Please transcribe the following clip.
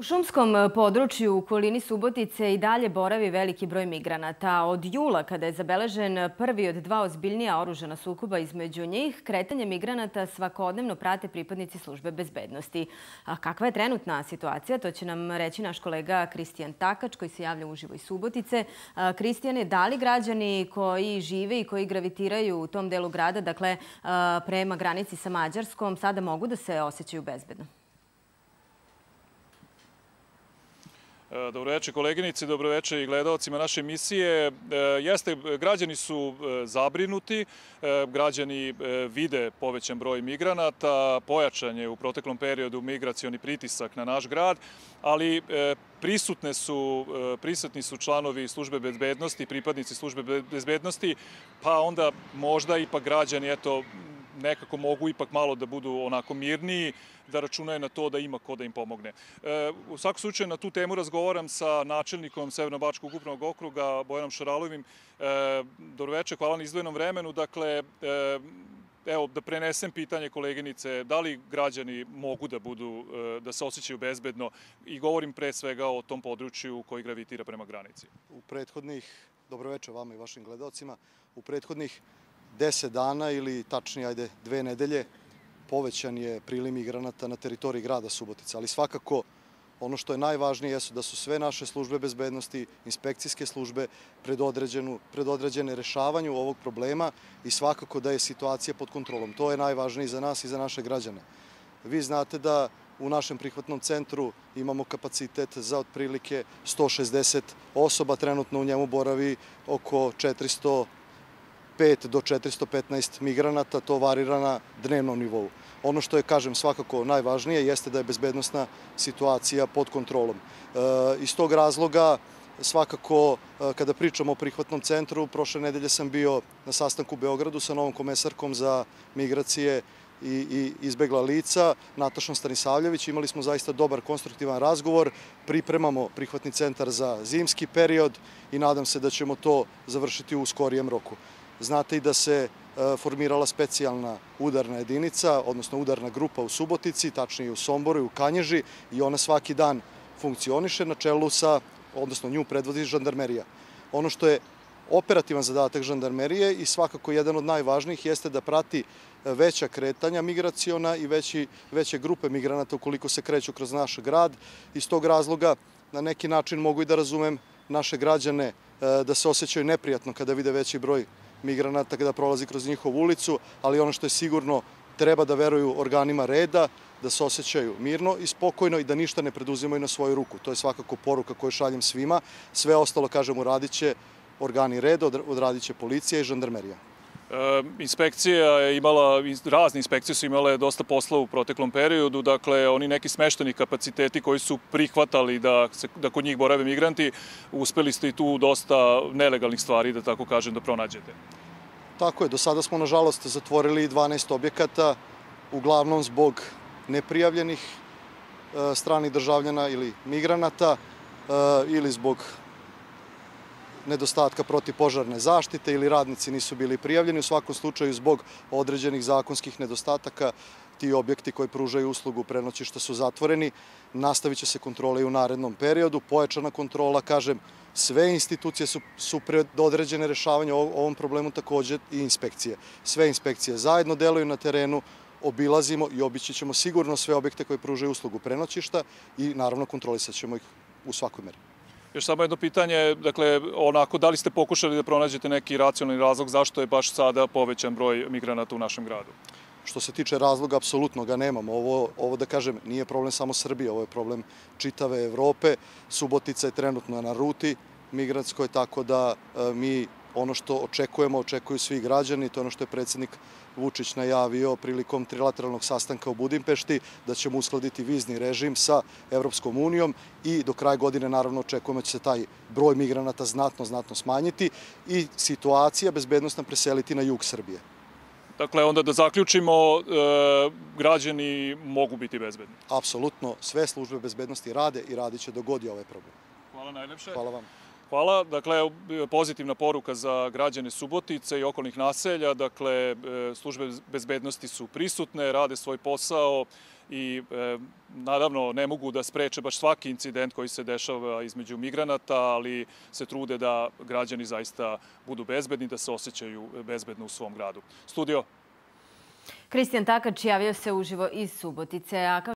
U šumskom području u okolini Subotice i dalje boravi veliki broj migranata. Od jula, kada je zabeležen prvi od dva ozbiljnija oružana sukoba između njih, kretanje migranata svakodnevno prate pripadnici službe bezbednosti. A kakva je trenutna situacija, to će nam reći naš kolega Kristijan Takač, koji se javlja uživo iz Subotice. Kristijane, da li građani koji žive i koji gravitiraju u tom delu grada, dakle prema granici sa Mađarskom, sada mogu da se osjećaju bezbedno? Dobroveče koleginici, dobroveče i gledalcima naše emisije. Građani su zabrinuti, građani vide povećan broj migranata, pojačan je u proteklom periodu migracioni pritisak na naš grad, ali prisutni su članovi službe bezbednosti, pripadnici službe bezbednosti, pa onda možda ipak građani, eto, nekako mogu ipak malo da budu onako mirniji, da računaju na to da ima ko da im pomogne. U svakom slučaju na tu temu razgovaram sa načelnikom Severnobačkog upravnog okruga Bojanom Šaralovim. Dobroveče, hvala na izdvojenom vremenu. Dakle, evo da prenesem pitanje koleginice, da li građani mogu da se osjećaju bezbedno, i govorim pre svega o tom području koji gravitira prema granici. Dobroveče vama i vašim gledalcima. U prethodnih 10 dana ili tačnije, ajde, 2 nedelje, povećan je priliv migranata na teritoriji grada Subotica. Ali svakako ono što je najvažnije jesu da su sve naše službe bezbednosti, inspekcijske službe predodređene rešavanju ovog problema i svakako da je situacija pod kontrolom. To je najvažnije i za nas i za naše građane. Vi znate da u našem prihvatnom centru imamo kapacitet za otprilike 160 osoba, trenutno u njemu boravi oko 405 do 415 migranata, to varira na dnevnom nivou. Ono što je, kažem, svakako najvažnije jeste da je bezbednosna situacija pod kontrolom. Iz tog razloga, svakako, kada pričamo o prihvatnom centru, prošle nedelje sam bio na sastanku u Beogradu sa novom komesarkom za migracije i izbegla lica, Natashom Stanisavljević. Imali smo zaista dobar, konstruktivan razgovor. Pripremamo prihvatni centar za zimski period i nadam se da ćemo to završiti u skorijem roku. Znate i da se formirala specijalna udarna jedinica, odnosno udarna grupa u Subotici, tačnije u Somboru i u Kanježi, i ona svaki dan funkcioniše na čelu sa, odnosno nju predvodi žandarmerija. Ono što je operativan zadatak žandarmerije i svakako jedan od najvažnijih jeste da prati veća kretanja migraciona i veće grupe migranata ukoliko se kreću kroz naš grad. Iz tog razloga na neki način mogu i da razumem naše građane da se osjećaju neprijatno kada vide veći broj migranata kada prolazi kroz njihovu ulicu, ali ono što je sigurno, treba da veruju organima reda, da se osjećaju mirno i spokojno i da ništa ne preduzimaju na svoju ruku. To je svakako poruka koju šaljem svima. Sve ostalo, kažem, uradit će organi reda, odradit će policija i žandarmerija. Razne inspekcije su imale dosta posla u proteklom periodu, dakle oni neki smešteni kapaciteti koji su prihvatali da kod njih borave migranti, uspeli ste i tu dosta nelegalnih stvari, da tako kažem, da pronađete. Tako je, do sada smo nažalost zatvorili 12 objekata, uglavnom zbog neprijavljenih stranih državljana ili migranata ili zbog nedostatka protivpožarne zaštite ili radnici nisu bili prijavljeni. U svakom slučaju, zbog određenih zakonskih nedostataka, ti objekti koji pružaju uslugu prenoćišta su zatvoreni. Nastavit će se kontrola i u narednom periodu. Pojačana kontrola, kažem, sve institucije su predodređene rešavanju ovom problemu, također i inspekcije. Sve inspekcije zajedno deluju na terenu, obilazimo i obići ćemo sigurno sve objekte koji pružaju uslugu prenoćišta i naravno kontrolisat ćemo ih u svakoj meri. Još samo jedno pitanje, dakle, onako, da li ste pokušali da pronađete neki racionalni razlog zašto je baš sada povećan broj migranata u našem gradu? Što se tiče razloga, apsolutno ga nemamo. Ovo, da kažem, nije problem samo Srbije, ovo je problem čitave Evrope. Subotica je trenutno na ruti migrantskoj, tako da mi ono što očekuju svi građani, to je ono što je predsjednik Vučić najavio prilikom trilateralnog sastanka u Budimpešti, da ćemo uskladiti vizni režim sa Evropskom unijom i do kraja godine naravno očekujemo da će se taj broj migranata znatno smanjiti i situacija bezbednostna preseliti na jug Srbije. Dakle, onda da zaključimo, građani mogu biti bezbedni. Apsolutno, sve službe bezbednosti rade i radit će dok god je ovaj problem. Hvala najlepše. Hvala vam. Hvala. Dakle, pozitivna poruka za građane Subotice i okolnih naselja. Dakle, službe bezbednosti su prisutne, rade svoj posao i naravno ne mogu da spreče baš svaki incident koji se dešava između migranata, ali se trude da građani zaista budu bezbedni, da se osjećaju bezbedno u svom gradu. Kristijan Takač javio se uživo iz Subotice.